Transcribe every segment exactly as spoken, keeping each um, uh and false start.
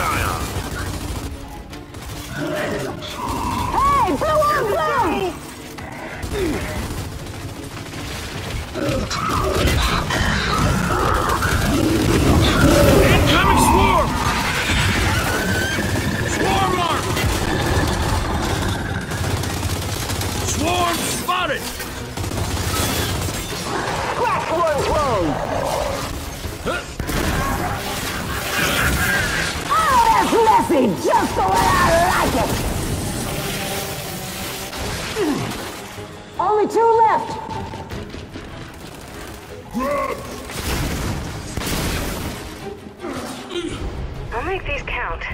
Messiah! Hey, blow up, blow! Incoming swarm! Swarm marked! Swarm spotted! Crack one blow! Huh? Messy, just the way I like it! Only two left! I'll make these count.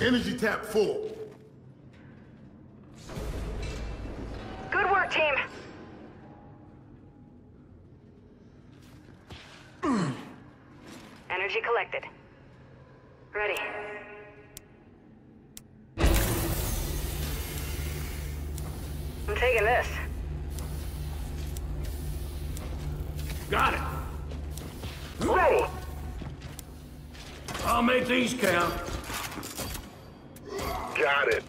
Energy tap full. Good work, team. Energy collected. Ready. I'm taking this. Got it. Ready. I'll make these count. Got it.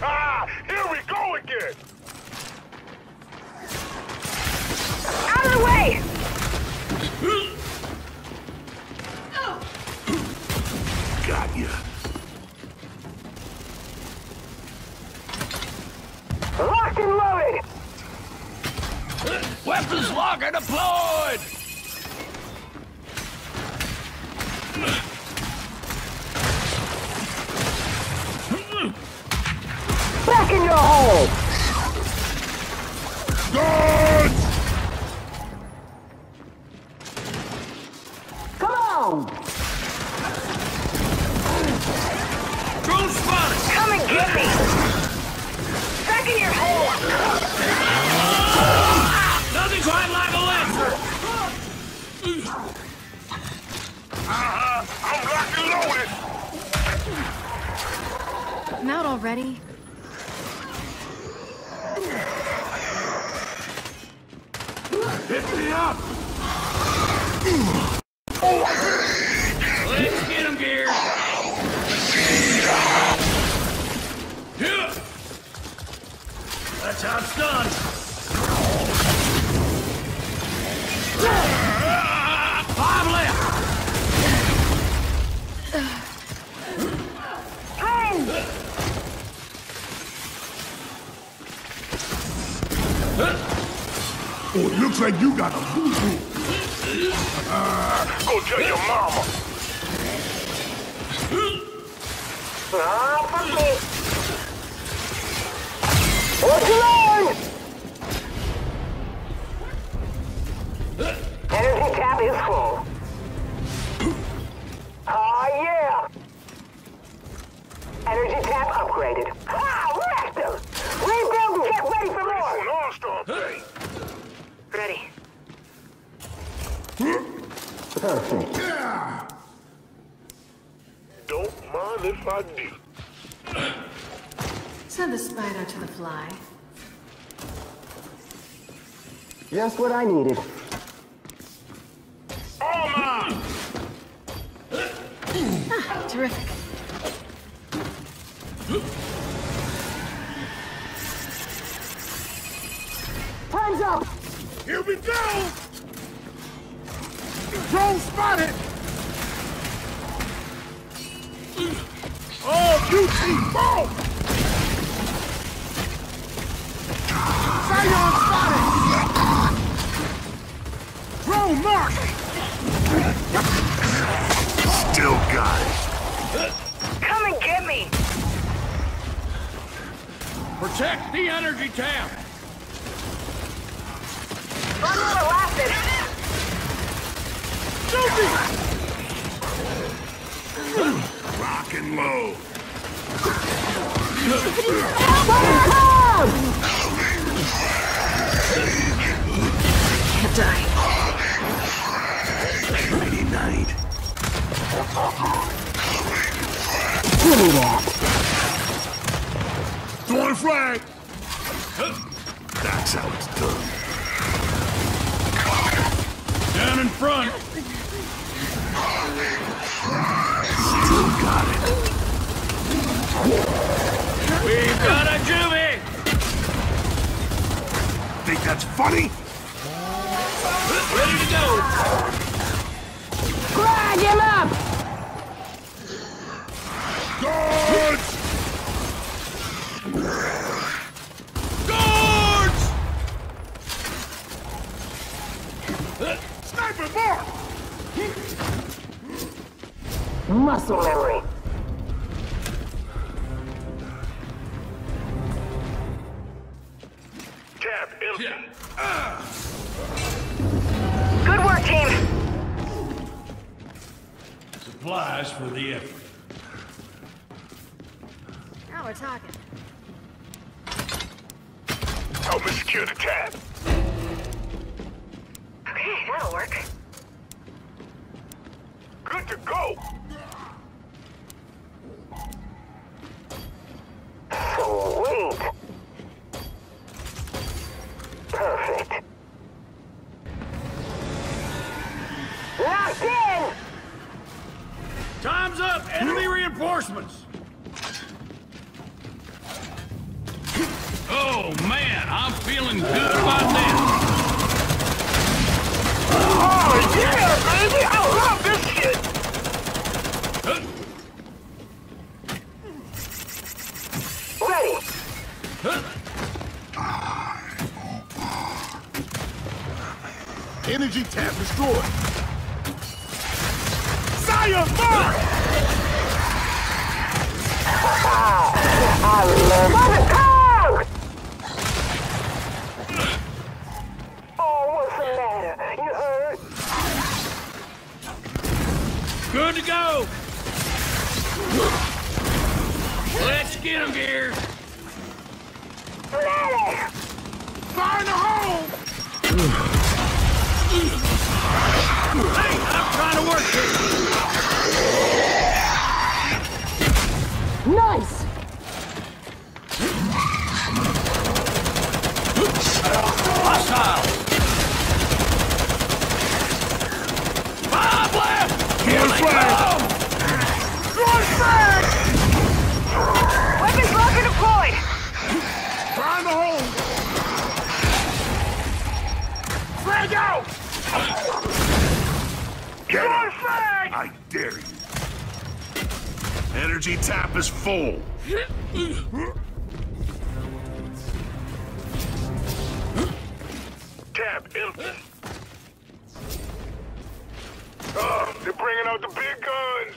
Ah! Here we go again! Out of the way! Got ya. Locked and loaded! Weapons locker deployed! Back in your hole! Guards! Come on! Drone spotted! Come and get me! Back in your hole! Ah! Nothing's quite like a left! Uh-huh! I'm locked and loaded! I'm out already. Hit me up! Let's get him, Gear! That's how it's done! Five left! Hey! Oh, it looks like you got a boo-boo. Uh, go tell your mama. Not for me. What's your name? Energy tap is full. Oh, yeah. Energy tap upgraded. Ah, wrecked him. Rebuild and get ready for more. Non-stop thing. Ready. Perfect. Yeah. Don't mind if I do. Send the spider to the fly. Just what I needed. All mine! Ah, terrific. Time's up! Here we go! Drone spotted! Oh, U T bomb! Scion spotted! Drone mark! Still got it! Come and get me! Protect the energy tap! I'm not a laughing! Shoot me! Rock and low! Fireball! Can't die. Friday night. Give me that. Throwing flag! That's how it's done. Down in front! Still got it. We've got a juvie! Think that's funny? Ready to go! Flag him up! Guards! Guards! Sniper, mark! Muscle memory. Tab Ilton. Yeah. Uh. Good work, team. Supplies for the effort. Now we're talking. Help me secure the tab. Okay, that'll work. Good to go. Sweet. Perfect. Locked in. Time's up. Enemy reinforcements. Oh man, I'm feeling good about this. Oh yeah, baby, I love this shit. Huh. Ready. Huh. Energy tap destroyed. Sire, fire! I love it. Good to go! Let's get him here! Fire in the hole! Hey, I'm trying to work here! Nice! Hostile! Flag! Throwing flag! Weapons locked and deployed! Find the hole! Flag out! Throwing flag! I dare you. Energy tap is full. Tap Ilton. Oh, they're bringing out the big guns!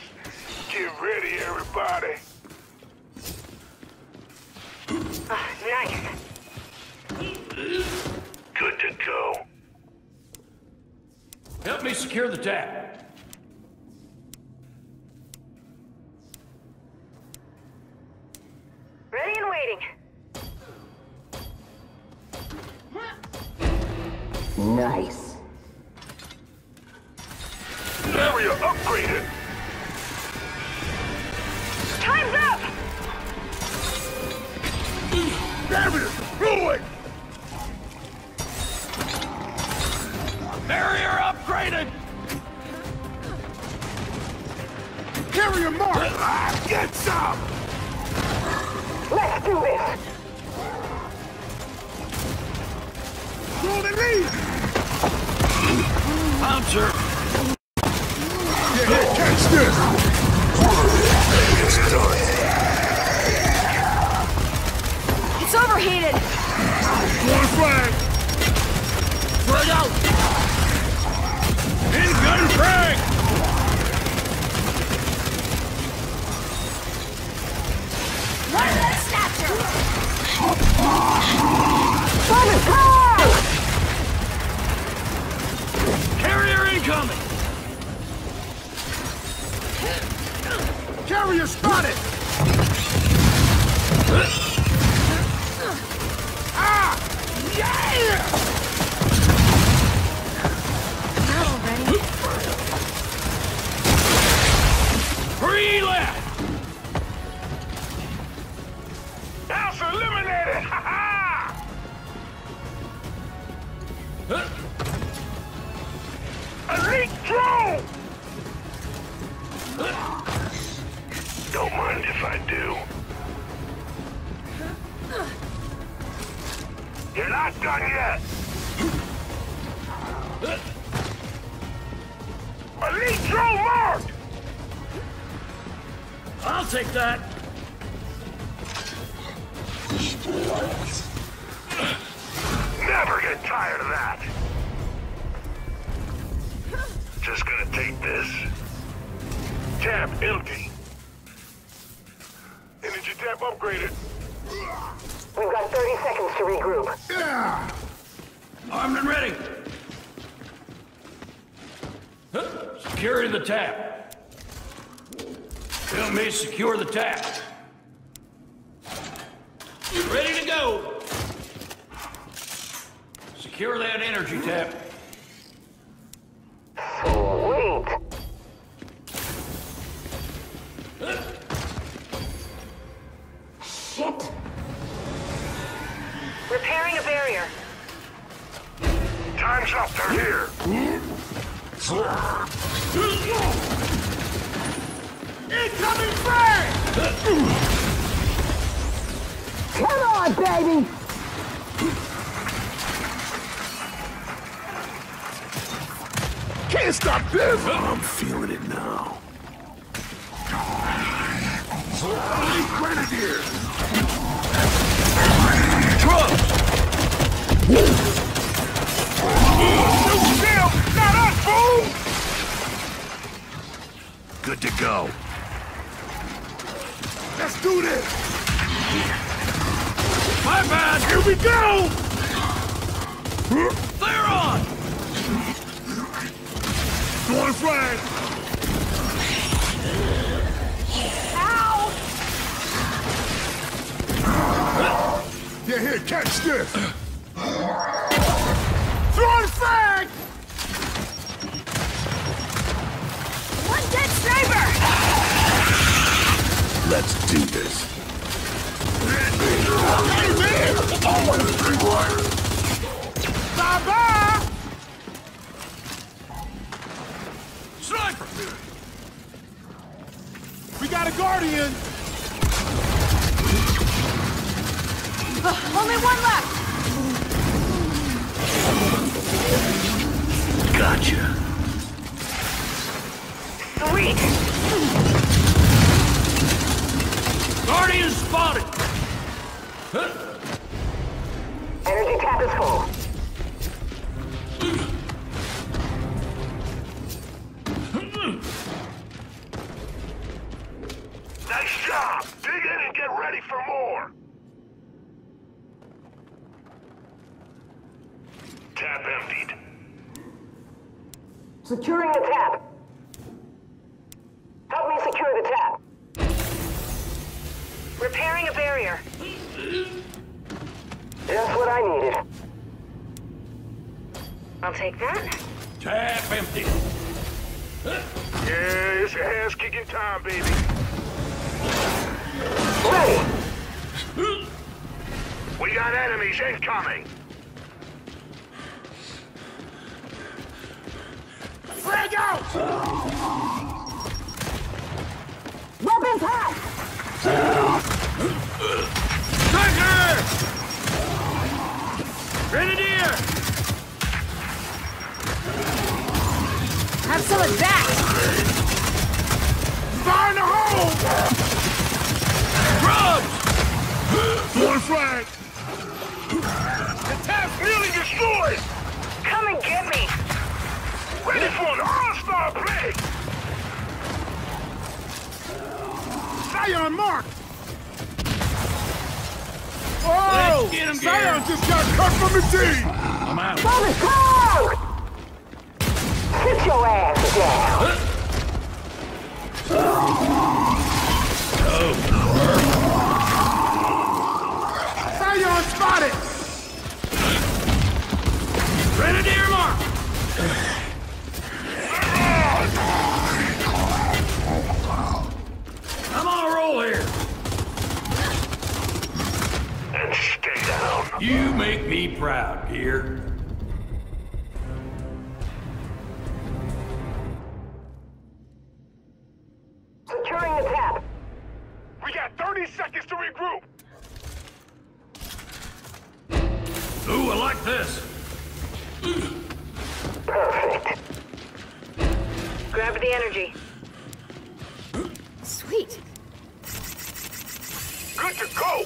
Get ready, everybody! Oh, nice! Good to go. Help me secure the tap. Ready and waiting. Nice. Area upgraded! Time's up! Barrier ruined! Barrier upgraded! Carrier mark! Ah, get some! Let's do this! Golden lead! Bouncer! Catch this! It's done. It's overheated. One flag. Flag out. In gun frag. One less snatcher. Fire! Carrier incoming. Carrier spotted! Ah! Yeah! Not already. Three left! Alpha, Stay strong! Don't mind if I do. You're not done yet! Elite drone marked! I'll take that! Never get tired of that! Just gonna take this. Tap empty. Energy tap upgraded. We've got thirty seconds to regroup. Yeah! Armed and ready. Huh. Secure the tap. Tell me secure the tap. Ready to go. Secure that energy tap. Securing the tap. Help me secure the tap. Repairing a barrier. That's what I needed. I'll take that. Tap empty. Yeah, it's your ass kicking time, baby. Ready. We got enemies incoming. Frag out! Weapons hot! Tiger! Grenadier! Have some of that! Fire in the hole! Grubs! One frag! The tap's nearly destroyed! Come and get me! Ready for an all-star play! Scion marked! Oh! Get him, Scion get just got cut from the team! I'm out. Bomb is cold! Sit your ass down! Oh. Scion spotted! Grenadier marked! I'm on a roll here. And stay down. You make me proud, dear. seconds to regroup! Ooh, I like this! Perfect. Grab the energy. Sweet. Good to go!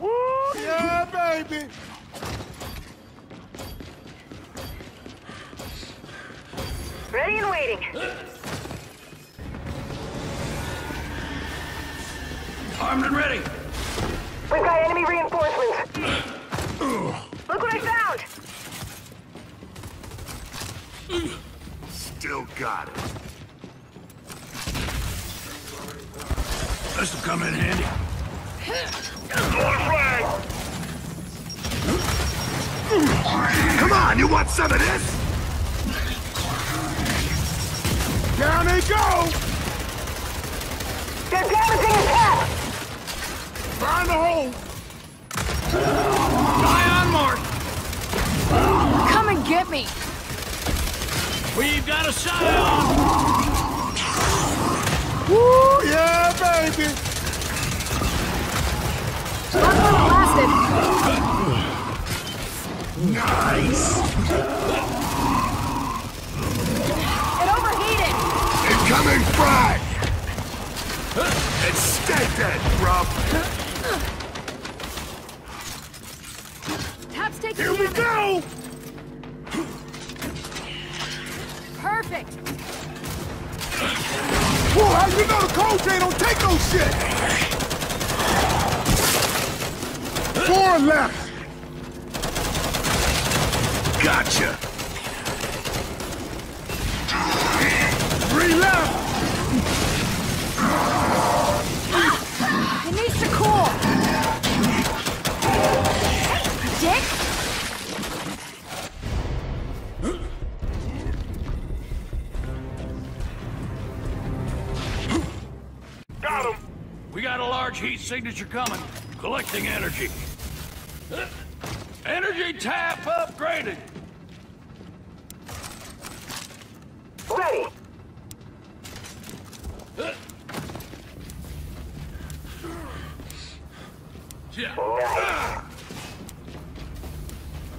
Woo! Yeah, baby! Ready and waiting. Armed and ready. We've got enemy reinforcements. Look what I found. Still got it. This will come in handy. More flag. Come on, you want some of this? Down they go! They're damaging the cap! Find the hole! Die on mark! Come and get me! We've got a shot out! Woo! Yeah, baby! Blasted! Nice! Coming frag! And stay dead, bro! Tap's taking damage! Here we go! Perfect! Whoa, how you know the cold chain don't take no shit? Four left! Gotcha! Three left! It needs to cool! Hey, dick! Got him! We got a large heat signature coming. Collecting energy. Energy tap upgraded! Ready! Yeah.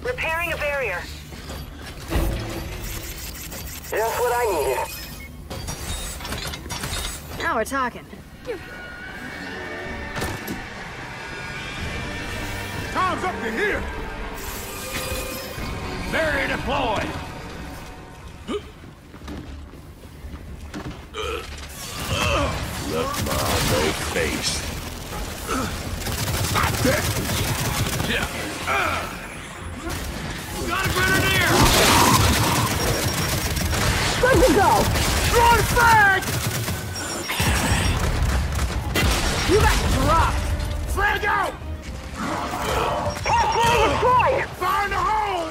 Repairing a barrier. Just what I needed. Now we're talking. Time's up to here. Barrier deployed. Look my face. Stop that! Yeah. Uh. Got a grenadier! Good to go! Throw it back! You got dropped! Flag out! Halfway destroyed! Fire in the hole!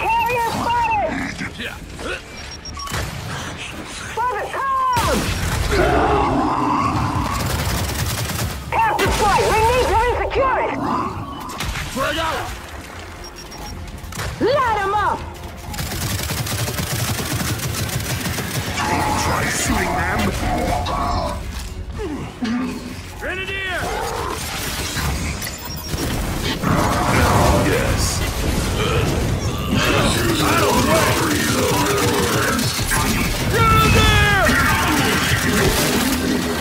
Carrier spotted! Yeah. For the top! Half destroyed! We need to resecure it! Frag out! Light him up! Try shooting them! Grenadier! Yes! I don't know!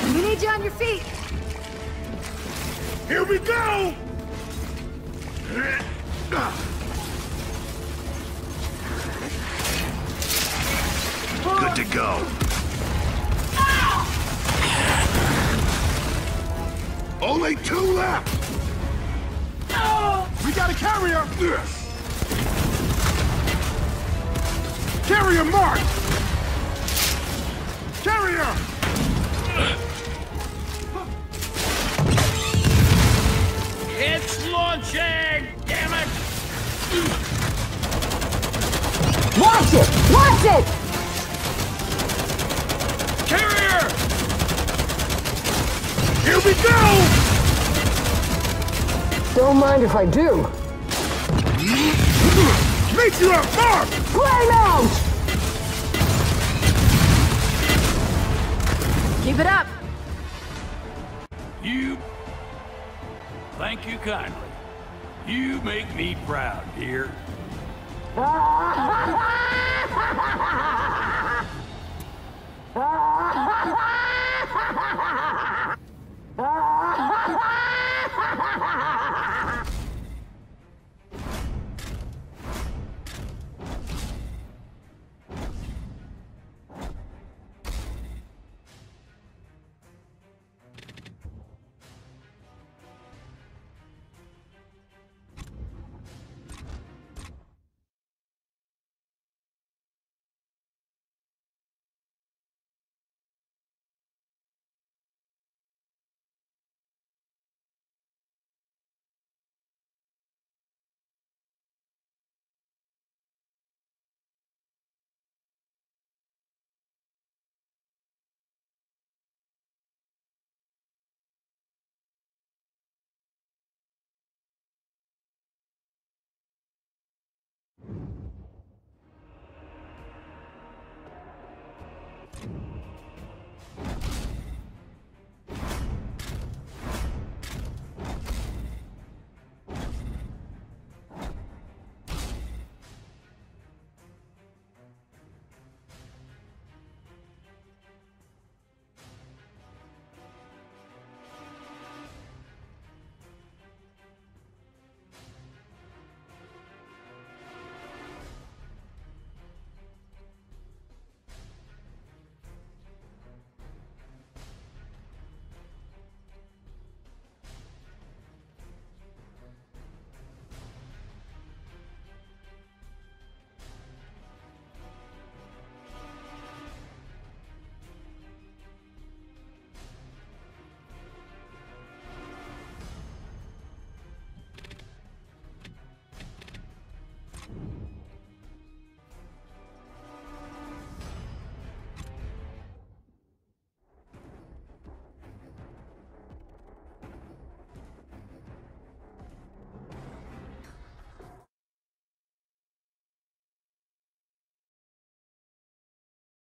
Grenadier! We need you on your feet! Here we go! Four. Good to go. Ah! Only two left! Oh. We got a carrier! Carrier marked! Carrier! It's launching! Damn it! Watch it! Watch it! Carrier! Here we go! Don't mind if I do. Meet you up, Mark! Play now! Keep it up! You... Thank you kindly. You make me proud, dear.